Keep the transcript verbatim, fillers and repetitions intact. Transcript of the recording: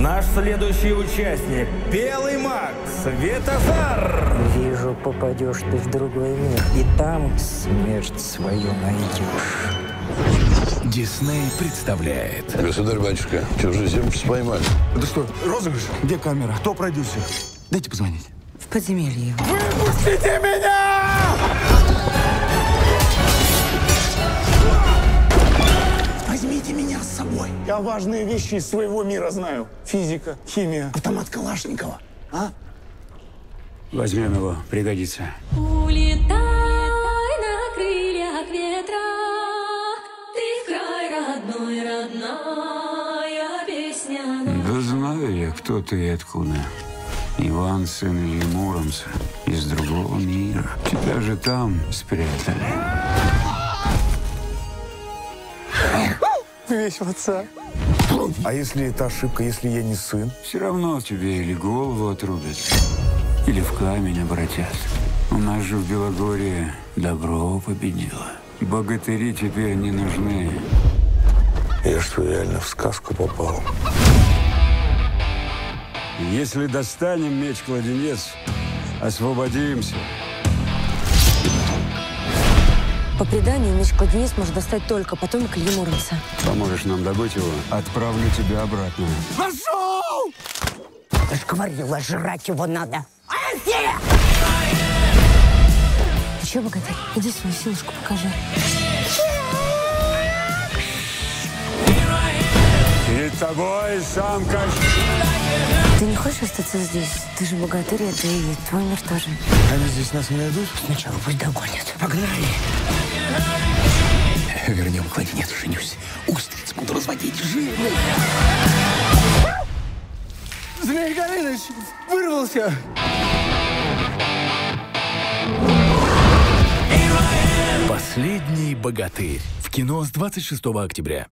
Наш следующий участник – Белый Макс Светозар. Вижу, попадешь ты в другой мир, и там смерть свою найдешь. Дисней представляет. Государь-батюшка, чужеземцев поймали. Это что, розыгрыш? Где камера? Кто продюсер? Дайте позвонить. В подземелье. Выпустите меня! Возьмите меня с собой. Я важные вещи из своего мира знаю. Физика, химия, автомат Калашникова. А? Возьмем его, пригодится. Улетай на крыльях ветра, ты край родной, родная песня. Да знаю я, кто ты и откуда. Иван, сын Ильи Муромца, из другого мира. Тебя же там спрятали. Весь в отца. А если это ошибка, если я не сын? Все равно тебе или голову отрубят, или в камень обратят. У нас же в Белогорье добро победило. Богатыри теперь не нужны. Я что, реально в сказку попал? Если достанем меч-кладенец, освободимся. По преданию, меч-кладенец может достать только потомок Ильи Муромца. Поможешь нам добыть его, отправлю тебя обратно. Пошел! Я ж говорила, жрать его надо. Анфи! Ты что, богатырь? Иди свою силушку покажи. Перед тобой самка. Ты не хочешь остаться здесь? Ты же богатырь, это и твой мир тоже. Они здесь нас не найдут? Сначала пусть догонят. Погнали! Вернем кладенец, женюсь. Устриц буду разводить жирный. Змей Горыныч вырвался! Последний богатырь. В кино с двадцать шестого октября.